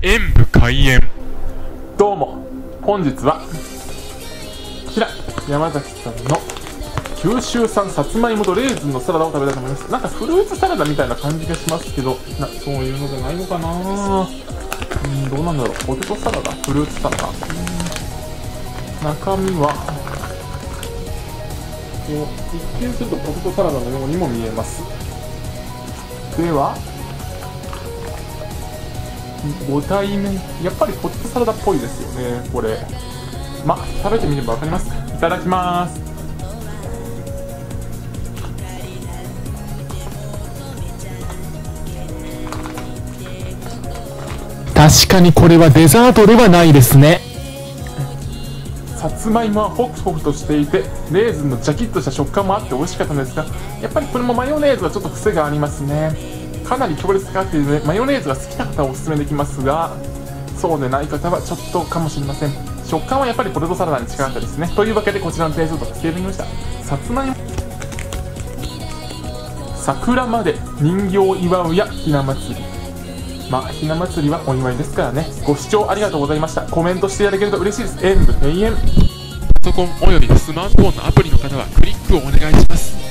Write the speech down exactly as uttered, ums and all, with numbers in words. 演武開演。どうも、本日はこちら山崎さんの九州産さつまいもとレーズンのサラダを食べたいと思います。なんかフルーツサラダみたいな感じがしますけど、なそういうのじゃないのかな。うん、どうなんだろう。ポテトサラダ、フルーツサラダ、中身はこう一見するとポテトサラダのようにも見えます。ではご対面、やっぱりポテトサラダっぽいですよね、これ。まあ食べてみれば分かります。いただきます。確かにこれはデザートではないですね。さつまいもはホクホクとしていて、レーズンのジャキッとした食感もあって美味しかったんですが、やっぱりこれもマヨネーズはちょっと癖がありますね。かなり強烈かかっているので、マヨネーズが好きな方はおすすめできますが、そうでない方はちょっとかもしれません。食感はやっぱりポテトサラダに近かったですね。というわけでこちらの点数とつけてみました。さつまいも、桜まで人形を祝うやひな祭り。まあひな祭りはお祝いですからね。ご視聴ありがとうございました。コメントしていただけると嬉しいです。演武閉園。パソコンおよびスマートフォンのアプリの方はクリックをお願いします。